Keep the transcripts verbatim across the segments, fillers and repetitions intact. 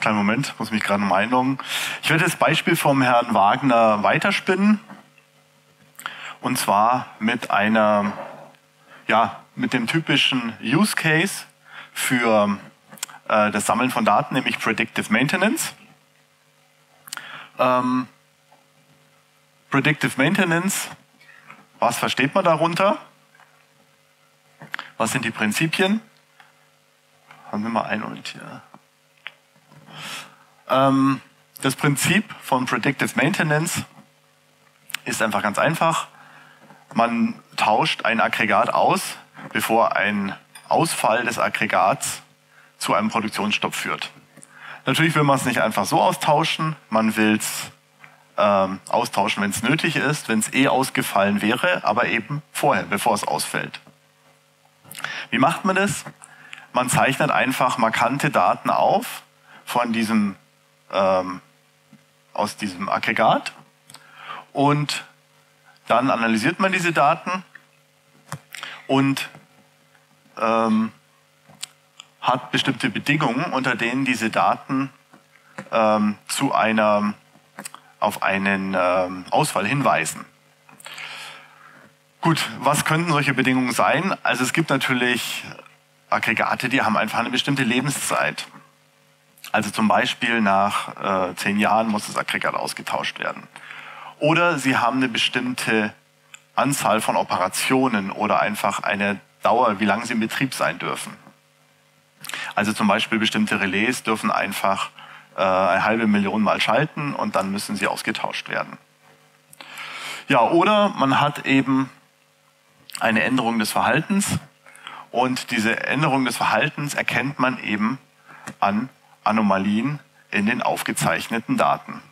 Kleinen Moment, muss mich gerade mal einloggen. Ich werde das Beispiel vom Herrn Wagner weiterspinnen. Und zwar mit einer, ja, mit dem typischen Use Case für äh, das Sammeln von Daten, nämlich Predictive Maintenance. Ähm, Predictive Maintenance, was versteht man darunter? Was sind die Prinzipien? Haben wir mal ein und hier. Ähm, das Prinzip von Predictive Maintenance ist einfach ganz einfach. Man tauscht ein Aggregat aus, bevor ein Ausfall des Aggregats zu einem Produktionsstopp führt. Natürlich will man es nicht einfach so austauschen, man will es ähm, austauschen, wenn es nötig ist, wenn es eh ausgefallen wäre, aber eben vorher, bevor es ausfällt. Wie macht man das? Man zeichnet einfach markante Daten auf von diesem, ähm, aus diesem Aggregat und dann analysiert man diese Daten und ähm, hat bestimmte Bedingungen, unter denen diese Daten ähm, zu einer, auf einen ähm, Ausfall hinweisen. Gut, was könnten solche Bedingungen sein? Also es gibt natürlich Aggregate, die haben einfach eine bestimmte Lebenszeit. Also zum Beispiel nach äh, zehn Jahren muss das Aggregat ausgetauscht werden. Oder sie haben eine bestimmte Anzahl von Operationen oder einfach eine Dauer, wie lange sie in Betrieb sein dürfen. Also zum Beispiel bestimmte Relais dürfen einfach äh, eine halbe Million Mal schalten und dann müssen sie ausgetauscht werden. Ja, oder man hat eben eine Änderung des Verhaltens und diese Änderung des Verhaltens erkennt man eben an Anomalien in den aufgezeichneten Daten.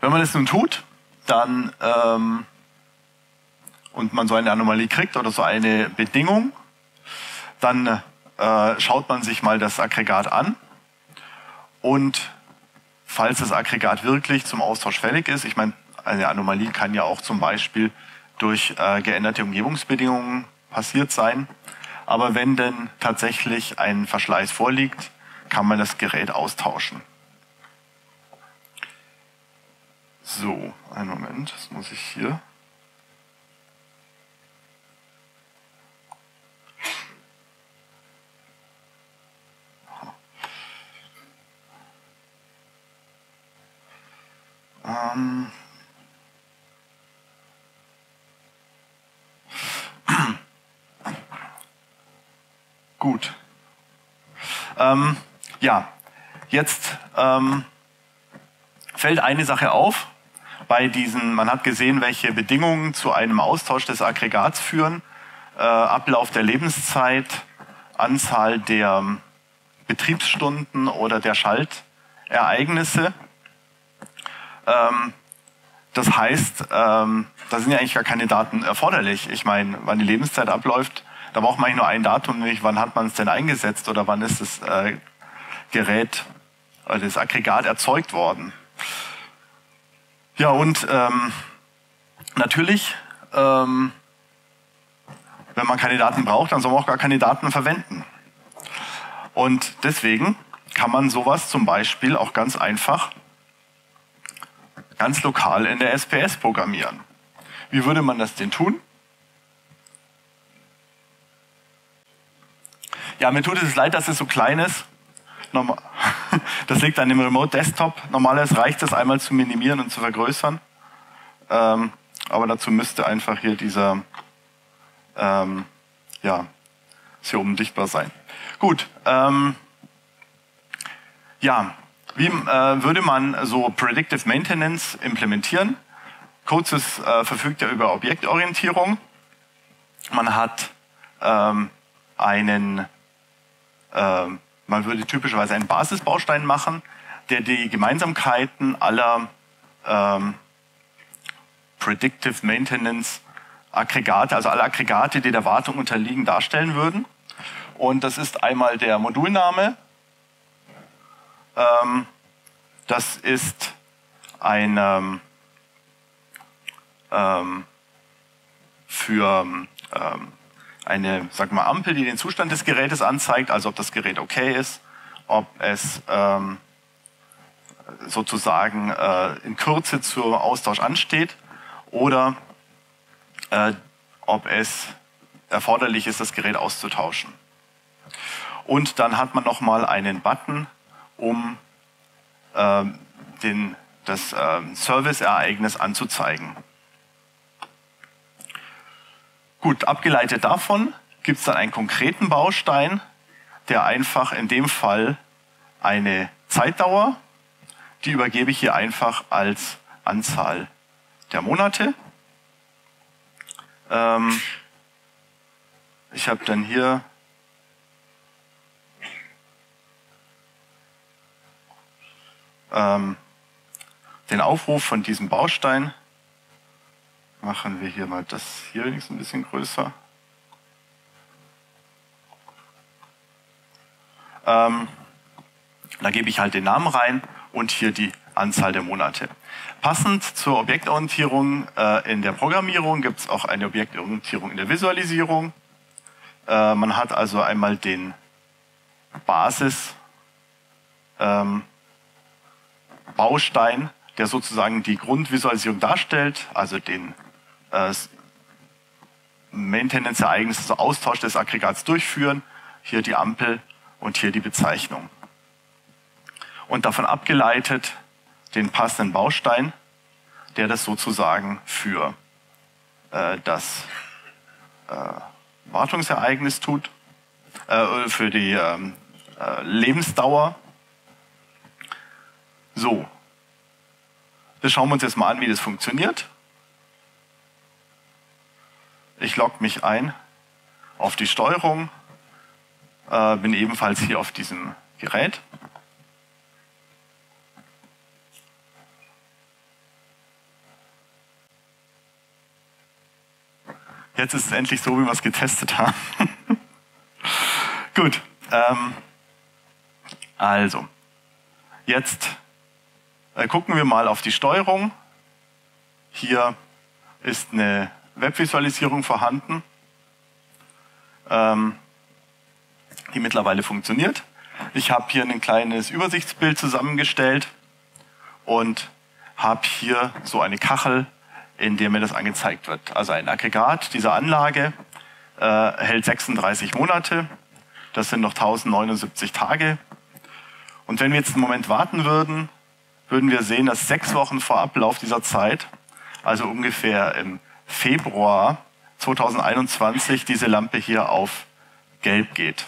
Wenn man das nun tut, dann ähm, und man so eine Anomalie kriegt oder so eine Bedingung, dann äh, schaut man sich mal das Aggregat an und falls das Aggregat wirklich zum Austausch fällig ist, ich meine, eine Anomalie kann ja auch zum Beispiel durch äh, geänderte Umgebungsbedingungen passiert sein, aber wenn denn tatsächlich ein Verschleiß vorliegt, kann man das Gerät austauschen. So, einen Moment, das muss ich hier. Ähm Gut. Ähm, ja, jetzt ähm, fällt eine Sache auf. Bei diesen, man hat gesehen, welche Bedingungen zu einem Austausch des Aggregats führen. Äh, Ablauf der Lebenszeit, Anzahl der Betriebsstunden oder der Schaltereignisse. Ähm, das heißt, ähm, da sind ja eigentlich gar keine Daten erforderlich. Ich meine, wann die Lebenszeit abläuft, da braucht man eigentlich nur ein Datum, nämlich wann hat man es denn eingesetzt oder wann ist das äh, Gerät, oder das Aggregat erzeugt worden. Ja, und ähm, natürlich, ähm, wenn man keine Daten braucht, dann soll man auch gar keine Daten verwenden. Und deswegen kann man sowas zum Beispiel auch ganz einfach, ganz lokal in der S P S programmieren. Wie würde man das denn tun? Ja, mir tut es leid, dass es so klein ist. Das liegt an dem Remote Desktop. Normalerweise reicht es einmal zu minimieren und zu vergrößern. Ähm, aber dazu müsste einfach hier dieser, ähm, ja, ist hier oben sichtbar sein. Gut, ähm, ja, wie äh, würde man so Predictive Maintenance implementieren? Kurzes äh, verfügt ja über Objektorientierung. Man hat ähm, einen, äh, man würde typischerweise einen Basisbaustein machen, der die Gemeinsamkeiten aller ähm, Predictive Maintenance Aggregate, also alle Aggregate, die der Wartung unterliegen, darstellen würden. Und das ist einmal der Modulname. Ähm, das ist ein ähm, für ähm, eine, sag mal, Ampel, die den Zustand des Gerätes anzeigt, also ob das Gerät okay ist, ob es ähm, sozusagen äh, in Kürze zum Austausch ansteht oder äh, ob es erforderlich ist, das Gerät auszutauschen. Und dann hat man nochmal einen Button, um äh, den, das äh, Serviceereignis anzuzeigen. Gut, abgeleitet davon gibt es dann einen konkreten Baustein, der einfach in dem Fall eine Zeitdauer, die übergebe ich hier einfach als Anzahl der Monate. Ähm, ich habe dann hier ähm, den Aufruf von diesem Baustein. Machen wir hier mal das hier wenigstens ein bisschen größer. Ähm, da gebe ich halt den Namen rein und hier die Anzahl der Monate. Passend zur Objektorientierung äh, in der Programmierung gibt es auch eine Objektorientierung in der Visualisierung. Äh, man hat also einmal den Basis ähm, Baustein, der sozusagen die Grundvisualisierung darstellt, also den äh, Maintenance-Ereignis, also Austausch des Aggregats durchführen, hier die Ampel und hier die Bezeichnung. Und davon abgeleitet den passenden Baustein, der das sozusagen für äh, das äh, Wartungsereignis tut, äh, für die äh, äh, Lebensdauer. So, das schauen wir uns jetzt mal an, wie das funktioniert. Ich logge mich ein auf die Steuerung, äh, bin ebenfalls hier auf diesem Gerät. Jetzt ist es endlich so, wie wir es getestet haben. Gut. Ähm, also, jetzt äh, gucken wir mal auf die Steuerung. Hier ist eine Webvisualisierung vorhanden, ähm, die mittlerweile funktioniert. Ich habe hier ein kleines Übersichtsbild zusammengestellt und habe hier so eine Kachel, in der mir das angezeigt wird. Also ein Aggregat dieser Anlage äh, hält sechsunddreißig Monate, das sind noch tausendneunundsiebzig Tage. Und wenn wir jetzt einen Moment warten würden, würden wir sehen, dass sechs Wochen vor Ablauf dieser Zeit, also ungefähr im Februar zweitausendeinundzwanzig, diese Lampe hier auf gelb geht.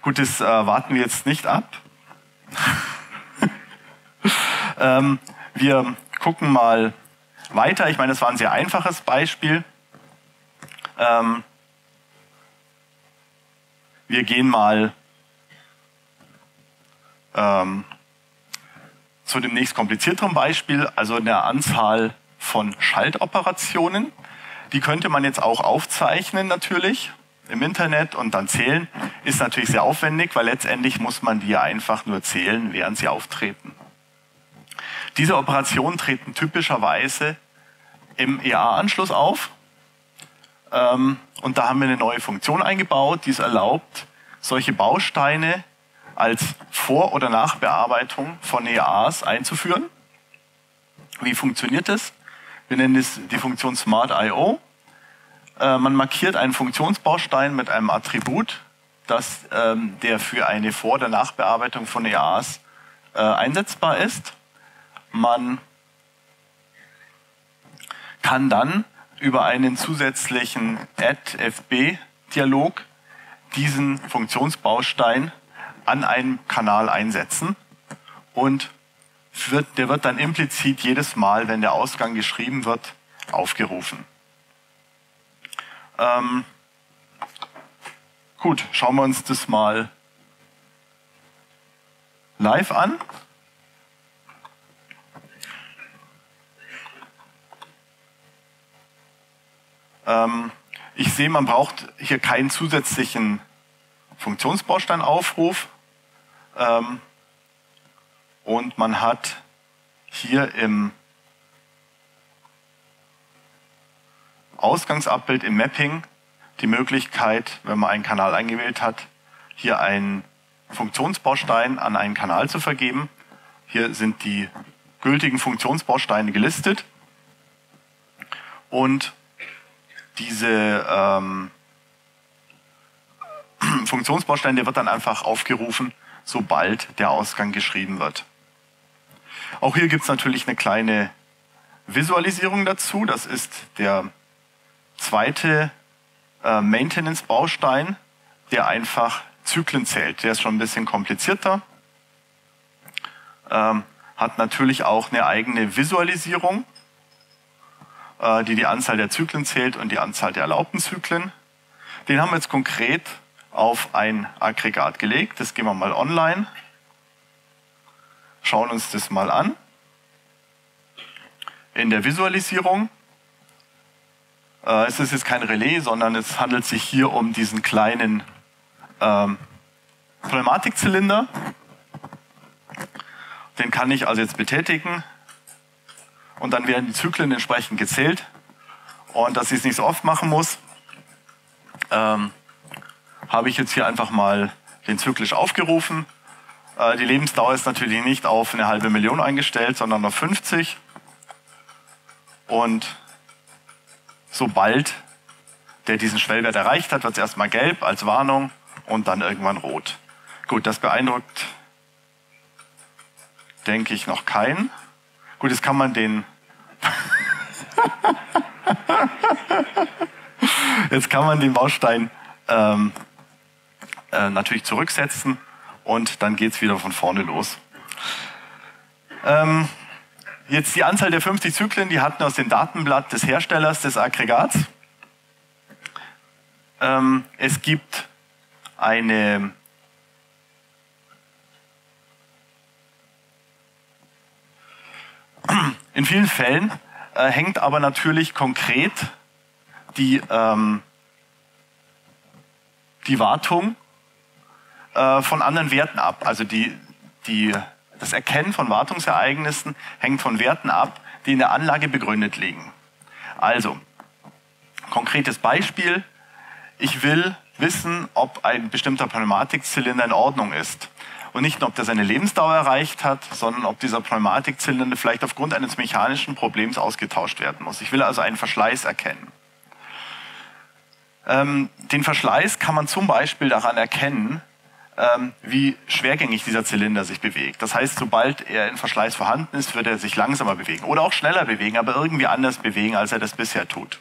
Gut, das äh, warten wir jetzt nicht ab. ähm, wir gucken mal weiter. Ich meine, das war ein sehr einfaches Beispiel. Ähm, wir gehen mal ähm, zu dem nächst komplizierteren Beispiel, also der Anzahl von Schaltoperationen. Die könnte man jetzt auch aufzeichnen natürlich im Internet und dann zählen. Ist natürlich sehr aufwendig, weil letztendlich muss man die einfach nur zählen, während sie auftreten. Diese Operationen treten typischerweise im E A-Anschluss auf. Ähm, und da haben wir eine neue Funktion eingebaut, die es erlaubt, solche Bausteine als Vor- oder Nachbearbeitung von E As einzuführen. Wie funktioniert das? Wir nennen es die Funktion Smart I O. Äh, man markiert einen Funktionsbaustein mit einem Attribut, das, ähm, der für eine Vor- oder Nachbearbeitung von E As äh, einsetzbar ist. Man kann dann über einen zusätzlichen Add F B Dialog diesen Funktionsbaustein an einen Kanal einsetzen und wird, der wird dann implizit jedes Mal, wenn der Ausgang geschrieben wird, aufgerufen. Ähm, gut, schauen wir uns das mal live an. Ich sehe, man braucht hier keinen zusätzlichen Funktionsbausteinaufruf und man hat hier im Ausgangsabbild, im Mapping, die Möglichkeit, wenn man einen Kanal eingewählt hat, hier einen Funktionsbaustein an einen Kanal zu vergeben. Hier sind die gültigen Funktionsbausteine gelistet. Und diese ähm, Funktionsbaustein, der wird dann einfach aufgerufen, sobald der Ausgang geschrieben wird. Auch hier gibt es natürlich eine kleine Visualisierung dazu. Das ist der zweite äh, Maintenance-Baustein, der einfach Zyklen zählt. Der ist schon ein bisschen komplizierter. Ähm, hat natürlich auch eine eigene Visualisierung, äh, die die Anzahl der Zyklen zählt und die Anzahl der erlaubten Zyklen. Den haben wir jetzt konkret auf ein Aggregat gelegt. Das gehen wir mal online. Schauen uns das mal an. In der Visualisierung. Äh, es ist jetzt kein Relais, sondern es handelt sich hier um diesen kleinen ähm, Pneumatikzylinder. Den kann ich also jetzt betätigen. Und dann werden die Zyklen entsprechend gezählt. Und dass ich es nicht so oft machen muss, ähm, habe ich jetzt hier einfach mal den zyklisch aufgerufen. Äh, die Lebensdauer ist natürlich nicht auf eine halbe Million eingestellt, sondern auf fünfzig. Und sobald der diesen Schwellwert erreicht hat, wird es erstmal gelb als Warnung und dann irgendwann rot. Gut, das beeindruckt, denke ich, noch keinen. Gut, jetzt kann man den... jetzt kann man den Baustein ähm, äh, natürlich zurücksetzen und dann geht es wieder von vorne los. Ähm, Jetzt die Anzahl der fünfzig Zyklen, die hatten wir aus dem Datenblatt des Herstellers des Aggregats. Ähm, es gibt eine in vielen Fällen äh, hängt aber natürlich konkret die, ähm, die Wartung äh, von anderen Werten ab. Also die, die Das Erkennen von Wartungsereignissen hängt von Werten ab, die in der Anlage begründet liegen. Also, konkretes Beispiel. Ich will wissen, ob ein bestimmter Pneumatikzylinder in Ordnung ist. Und nicht nur, ob der seine Lebensdauer erreicht hat, sondern ob dieser Pneumatikzylinder vielleicht aufgrund eines mechanischen Problems ausgetauscht werden muss. Ich will also einen Verschleiß erkennen. Ähm, den Verschleiß kann man zum Beispiel daran erkennen, wie schwergängig dieser Zylinder sich bewegt. Das heißt, sobald er in Verschleiß vorhanden ist, wird er sich langsamer bewegen oder auch schneller bewegen, aber irgendwie anders bewegen, als er das bisher tut.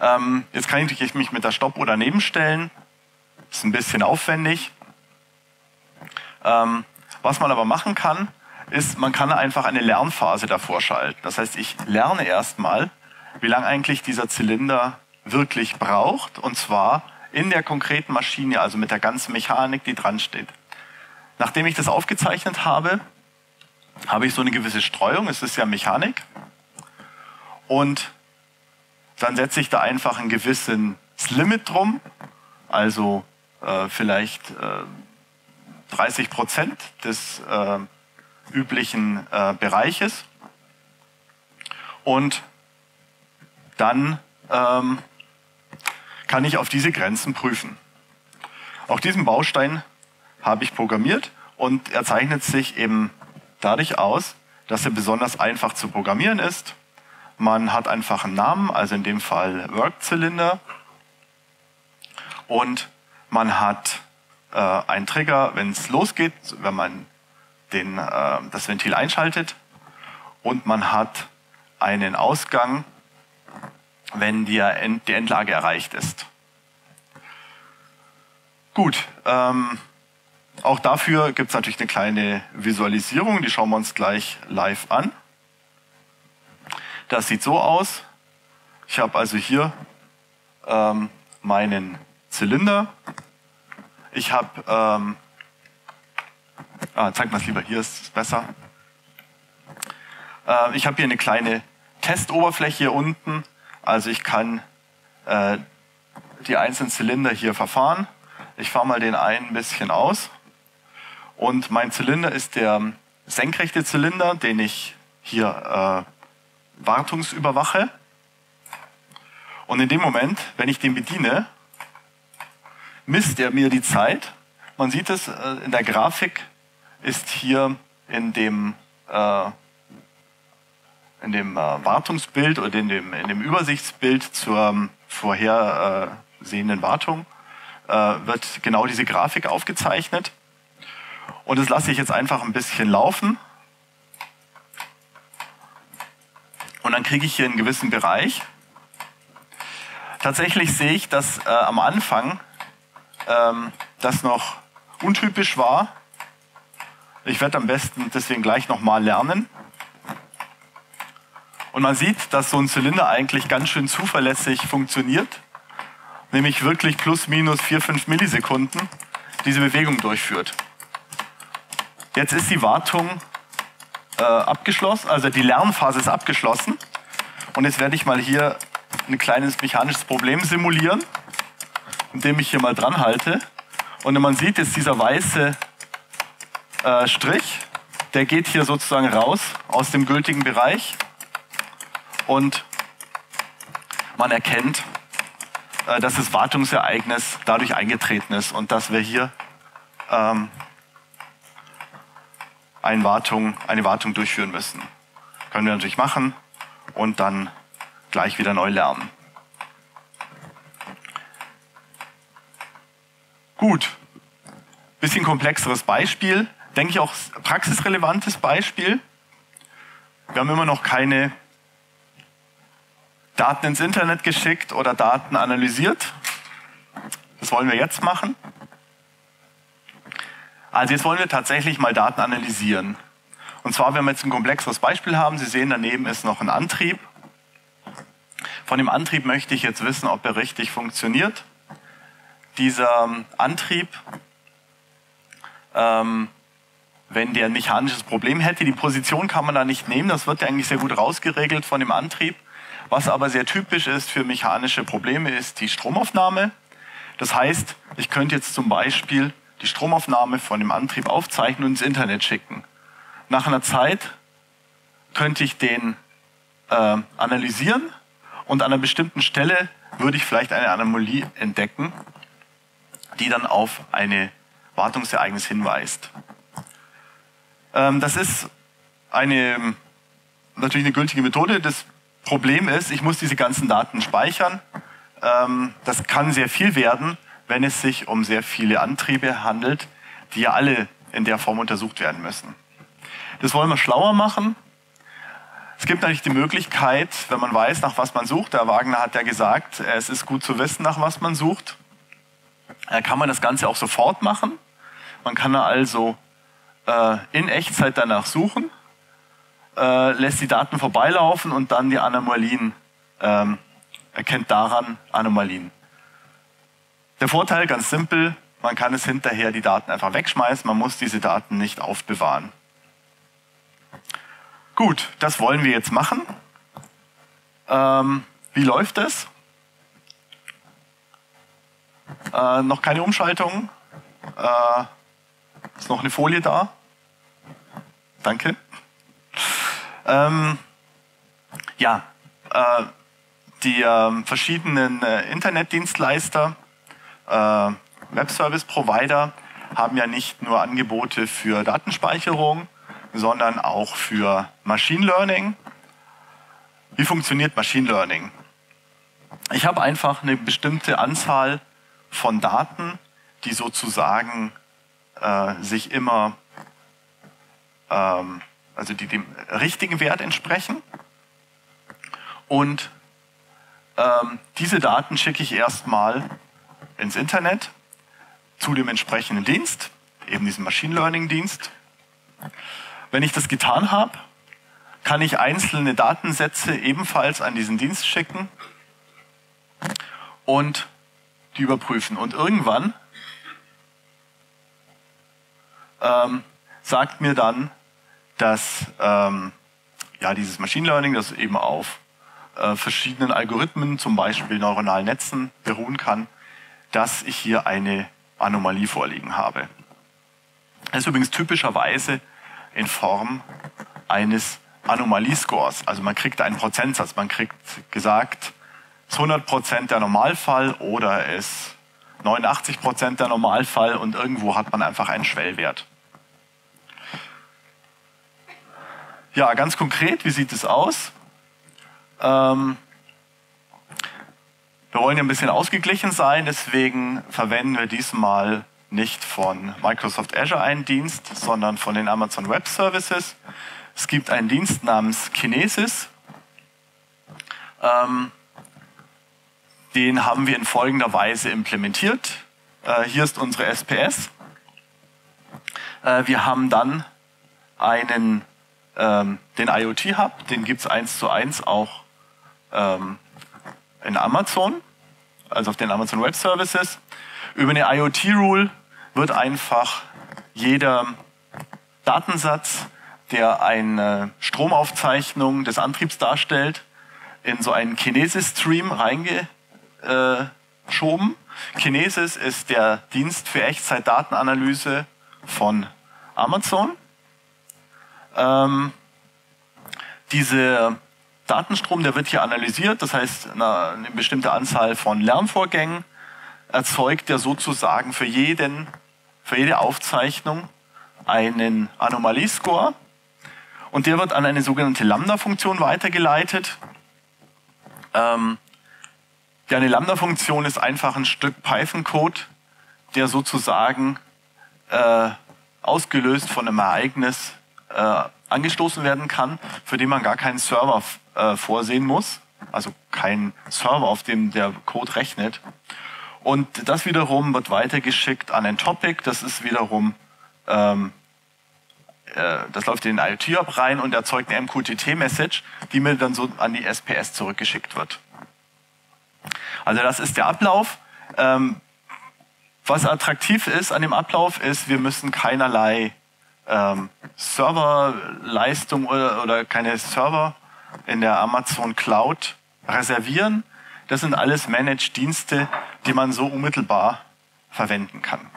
Ähm, jetzt kann ich mich mit der Stoppuhr daneben stellen. Ist ein bisschen aufwendig. Ähm, was man aber machen kann, ist, man kann einfach eine Lernphase davor schalten. Das heißt, ich lerne erstmal, wie lange eigentlich dieser Zylinder wirklich braucht, und zwar in der konkreten Maschine, also mit der ganzen Mechanik, die dran steht. Nachdem ich das aufgezeichnet habe, habe ich so eine gewisse Streuung, es ist ja Mechanik, und dann setze ich da einfach ein gewisses Limit drum, also äh, vielleicht äh, dreißig Prozent des äh, üblichen äh, Bereiches, und dann ähm, kann ich auf diese Grenzen prüfen. Auch diesen Baustein habe ich programmiert, und er zeichnet sich eben dadurch aus, dass er besonders einfach zu programmieren ist. Man hat einfach einen Namen, also in dem Fall Workzylinder, und man hat äh, einen Trigger, wenn es losgeht, wenn man den, äh, das Ventil einschaltet, und man hat einen Ausgang, wenn die Endlage erreicht ist. Gut, ähm, auch dafür gibt es natürlich eine kleine Visualisierung, die schauen wir uns gleich live an. Das sieht so aus. Ich habe also hier ähm, meinen Zylinder. Ich habe, ähm, ah, zeig mal es lieber, hier ist es besser. Ähm, ich habe hier eine kleine Testoberfläche hier unten. Also ich kann äh, die einzelnen Zylinder hier verfahren. Ich fahre mal den einen ein bisschen aus. Und mein Zylinder ist der senkrechte Zylinder, den ich hier äh, wartungsüberwache. Und in dem Moment, wenn ich den bediene, misst er mir die Zeit, Man sieht es, in der Grafik ist hier in dem, äh, in dem äh, Wartungsbild oder in dem, in dem Übersichtsbild zur ähm, vorhersehenden Wartung äh, wird genau diese Grafik aufgezeichnet. Und das lasse ich jetzt einfach ein bisschen laufen. Und dann kriege ich hier einen gewissen Bereich. Tatsächlich sehe ich, dass äh, am Anfang ähm, das noch untypisch war. Ich werde am besten deswegen gleich nochmal lernen. Und man sieht, dass so ein Zylinder eigentlich ganz schön zuverlässig funktioniert. Nämlich wirklich plus minus vier, fünf Millisekunden diese Bewegung durchführt. Jetzt ist die Wartung äh, abgeschlossen, also die Lernphase ist abgeschlossen. Und jetzt werde ich mal hier ein kleines mechanisches Problem simulieren, indem ich hier mal dran halte. Und man sieht jetzt dieser weiße äh, Strich, der geht hier sozusagen raus aus dem gültigen Bereich. Und man erkennt, äh, dass das Wartungsereignis dadurch eingetreten ist und dass wir hier ähm, eine, Wartung, eine Wartung durchführen müssen. Können wir natürlich machen und dann gleich wieder neu lernen. Gut, bisschen komplexeres Beispiel, denke ich auch praxisrelevantes Beispiel. Wir haben immer noch keine Daten ins Internet geschickt oder Daten analysiert. Das wollen wir jetzt machen. Also jetzt wollen wir tatsächlich mal Daten analysieren. Und zwar, wenn wir jetzt ein komplexeres Beispiel haben, Sie sehen, daneben ist noch ein Antrieb. Von dem Antrieb möchte ich jetzt wissen, ob er richtig funktioniert. Dieser Antrieb, ähm, wenn der ein mechanisches Problem hätte, die Position kann man da nicht nehmen, das wird ja eigentlich sehr gut rausgeregelt von dem Antrieb. Was aber sehr typisch ist für mechanische Probleme, ist die Stromaufnahme. Das heißt, ich könnte jetzt zum Beispiel die Stromaufnahme von dem Antrieb aufzeichnen und ins Internet schicken. Nach einer Zeit könnte ich den äh, analysieren. Und an einer bestimmten Stelle würde ich vielleicht eine Anomalie entdecken, die dann auf ein Wartungsereignis hinweist. Ähm, das ist eine, natürlich eine gültige Methode. Das Problem ist, ich muss diese ganzen Daten speichern. Ähm, das kann sehr viel werden, wenn es sich um sehr viele Antriebe handelt, die ja alle in der Form untersucht werden müssen. Das wollen wir schlauer machen. Es gibt natürlich die Möglichkeit, wenn man weiß, nach was man sucht, Herr Wagner hat ja gesagt, es ist gut zu wissen, nach was man sucht, kann man das Ganze auch sofort machen. Man kann also äh, in Echtzeit danach suchen, äh, lässt die Daten vorbeilaufen und dann die Anomalien, äh, erkennt daran Anomalien. Der Vorteil, ganz simpel, man kann es hinterher die Daten einfach wegschmeißen, man muss diese Daten nicht aufbewahren. Gut, das wollen wir jetzt machen. Ähm, wie läuft es? Äh, noch keine Umschaltung. Äh, ist noch eine Folie da? Danke. Ähm, ja, äh, die äh, verschiedenen äh, Internetdienstleister, äh, Web Service Provider haben ja nicht nur Angebote für Datenspeicherung, sondern auch für Machine Learning. Wie funktioniert Machine Learning? Ich habe einfach eine bestimmte Anzahl von Daten, die sozusagen äh, sich immer, ähm, also die dem richtigen Wert entsprechen. Und ähm, diese Daten schicke ich erstmal ins Internet zu dem entsprechenden Dienst, eben diesem Machine Learning Dienst. Wenn ich das getan habe, kann ich einzelne Datensätze ebenfalls an diesen Dienst schicken und die überprüfen. Und irgendwann ähm, sagt mir dann, dass ähm, ja, dieses Machine Learning, das eben auf äh, verschiedenen Algorithmen, zum Beispiel neuronalen Netzen, beruhen kann, dass ich hier eine Anomalie vorliegen habe. Das ist übrigens typischerweise in Form eines Anomaliescores. Also man kriegt einen Prozentsatz. Man kriegt gesagt, zu hundert Prozent der Normalfall oder es neunundachtzig Prozent der Normalfall und irgendwo hat man einfach einen Schwellwert. Ja, ganz konkret, wie sieht es aus? Ähm, wir wollen ja ein bisschen ausgeglichen sein, deswegen verwenden wir diesmal nicht von Microsoft Azure einen Dienst, sondern von den Amazon Web Services. Es gibt einen Dienst namens Kinesis. Ähm, den haben wir in folgender Weise implementiert. Äh, hier ist unsere S P S. Äh, wir haben dann einen den IoT-Hub, den gibt es eins zu eins auch ähm, in Amazon, also auf den Amazon Web Services. Über eine IoT-Rule wird einfach jeder Datensatz, der eine Stromaufzeichnung des Antriebs darstellt, in so einen Kinesis-Stream reingeschoben. Kinesis ist der Dienst für Echtzeitdatenanalyse von Amazon. Ähm, dieser Datenstrom, der wird hier analysiert, das heißt, eine, eine bestimmte Anzahl von Lernvorgängen erzeugt ja sozusagen für, jeden, für jede Aufzeichnung einen Anomaliescore und der wird an eine sogenannte Lambda-Funktion weitergeleitet. Ähm, ja, eine Lambda-Funktion ist einfach ein Stück Python-Code, der sozusagen äh, ausgelöst von einem Ereignis Äh, angestoßen werden kann, für den man gar keinen Server äh, vorsehen muss, also keinen Server, auf dem der Code rechnet. Und das wiederum wird weitergeschickt an ein Topic, das ist wiederum, ähm, äh, das läuft in den IoT-Hub rein und erzeugt eine M Q T T-Message, die mir dann so an die S P S zurückgeschickt wird. Also das ist der Ablauf. Ähm, was attraktiv ist an dem Ablauf ist, wir müssen keinerlei Ähm, Serverleistung oder, oder keine Server in der Amazon Cloud reservieren. Das sind alles Managed-Dienste, die man so unmittelbar verwenden kann.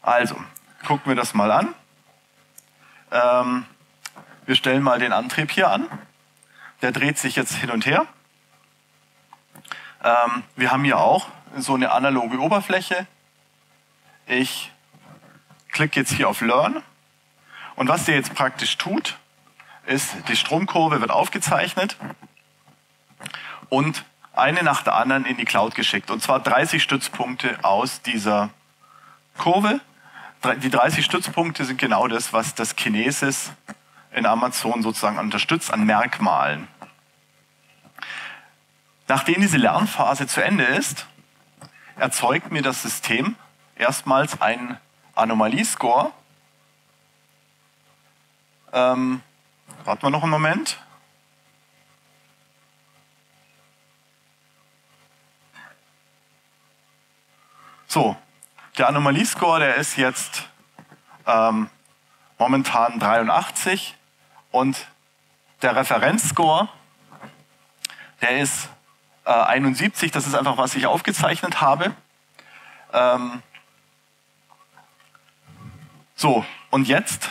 Also, gucken wir das mal an. Ähm, wir stellen mal den Antrieb hier an. Der dreht sich jetzt hin und her. Ähm, wir haben hier auch so eine analoge Oberfläche. Ich Ich klicke jetzt hier auf Learn und was der jetzt praktisch tut, ist, die Stromkurve wird aufgezeichnet und eine nach der anderen in die Cloud geschickt. Und zwar dreißig Stützpunkte aus dieser Kurve. Die dreißig Stützpunkte sind genau das, was das Kinesis in Amazon sozusagen unterstützt an Merkmalen. Nachdem diese Lernphase zu Ende ist, erzeugt mir das System erstmals einen Anomaliescore. Ähm, warten wir noch einen Moment. So, der Anomaliescore, der ist jetzt ähm, momentan dreiundachtzig und der Referenzscore, der ist äh, einundsiebzig, das ist einfach, was ich aufgezeichnet habe. Ähm, So, und jetzt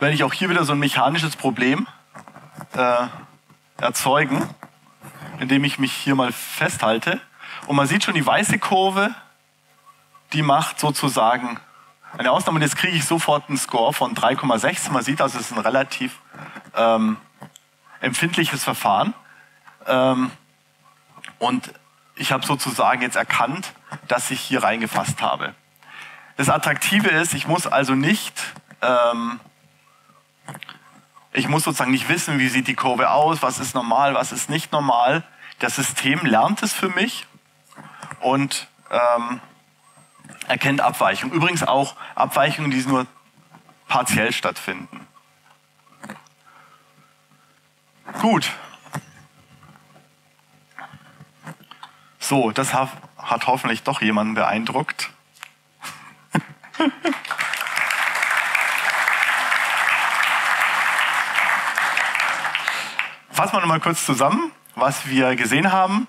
werde ich auch hier wieder so ein mechanisches Problem äh, erzeugen, indem ich mich hier mal festhalte. Und man sieht schon, die weiße Kurve, die macht sozusagen eine Ausnahme. Jetzt kriege ich sofort einen Score von drei Komma sechs. Man sieht, also es ist ein relativ ähm, empfindliches Verfahren. Ähm, und ich habe sozusagen jetzt erkannt, dass ich hier reingefasst habe. Das Attraktive ist, ich muss also nicht, ähm, ich muss sozusagen nicht wissen, wie sieht die Kurve aus, was ist normal, was ist nicht normal. Das System lernt es für mich und ähm, erkennt Abweichungen. Übrigens auch Abweichungen, die nur partiell stattfinden. Gut. So, das hat, hat hoffentlich doch jemanden beeindruckt. Fassen wir nochmal kurz zusammen, was wir gesehen haben.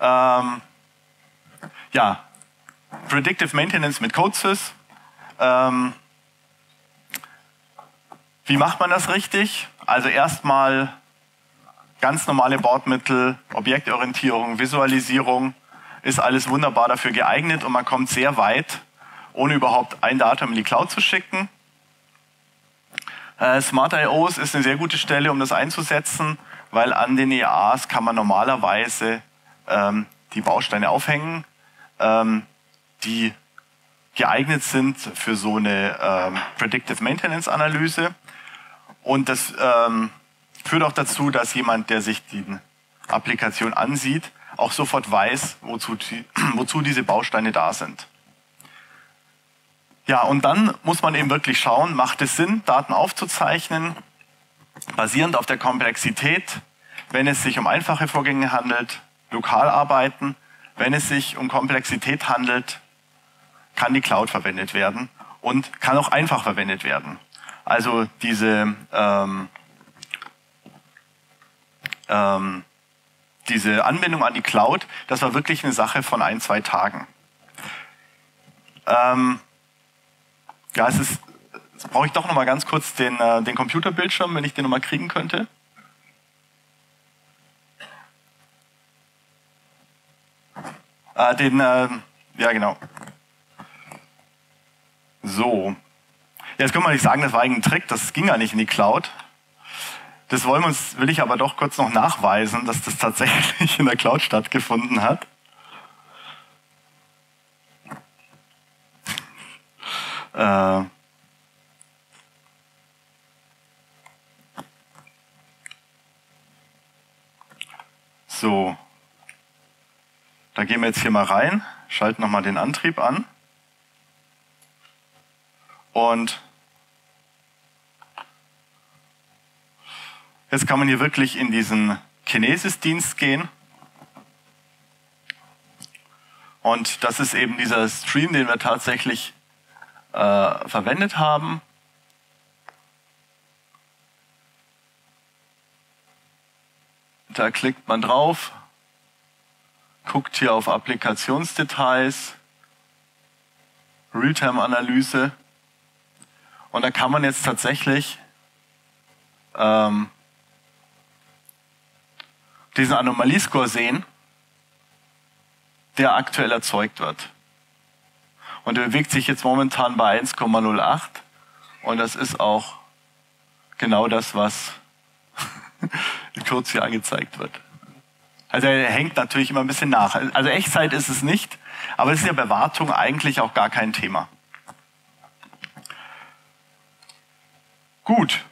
Ähm, ja, Predictive Maintenance mit CodeSys. Ähm, wie macht man das richtig? Also erstmal ganz normale Bordmittel, Objektorientierung, Visualisierung, ist alles wunderbar dafür geeignet und man kommt sehr weit, ohne überhaupt ein Datum in die Cloud zu schicken. Äh, Smart I Os ist eine sehr gute Stelle, um das einzusetzen, weil an den E A As kann man normalerweise ähm, die Bausteine aufhängen, ähm, die geeignet sind für so eine ähm, Predictive Maintenance Analyse. Und das ähm, führt auch dazu, dass jemand, der sich die Applikation ansieht, auch sofort weiß, wozu, wozu diese Bausteine da sind. Ja, und dann muss man eben wirklich schauen, macht es Sinn, Daten aufzuzeichnen, basierend auf der Komplexität, wenn es sich um einfache Vorgänge handelt, lokal arbeiten, wenn es sich um Komplexität handelt, kann die Cloud verwendet werden und kann auch einfach verwendet werden. Also diese, ähm, ähm, diese Anbindung an die Cloud, das war wirklich eine Sache von ein, zwei Tagen. Ähm, ja, es ist, jetzt brauche ich doch noch mal ganz kurz den, äh, den Computerbildschirm, wenn ich den noch mal kriegen könnte. Äh, den, äh, ja genau. So, jetzt können wir nicht sagen, das war eigentlich ein Trick, das ging ja nicht in die Cloud. Das wollen wir uns, will ich aber doch kurz noch nachweisen, dass das tatsächlich in der Cloud stattgefunden hat. Äh so, da gehen wir jetzt hier mal rein, schalten nochmal den Antrieb an. Und jetzt kann man hier wirklich in diesen Kinesis-Dienst gehen. Und das ist eben dieser Stream, den wir tatsächlich äh, verwendet haben. Da klickt man drauf, guckt hier auf Applikationsdetails, Realtime-Analyse. Und da kann man jetzt tatsächlich ähm, diesen Anomaliescore sehen, der aktuell erzeugt wird. Und der bewegt sich jetzt momentan bei eins Komma null acht. Und das ist auch genau das, was kurz hier angezeigt wird. Also er hängt natürlich immer ein bisschen nach. Also Echtzeit ist es nicht, aber es ist ja bei Wartung eigentlich auch gar kein Thema. Gut.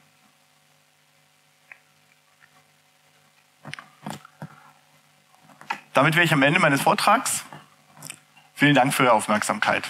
Damit wäre ich am Ende meines Vortrags. Vielen Dank für Ihre Aufmerksamkeit.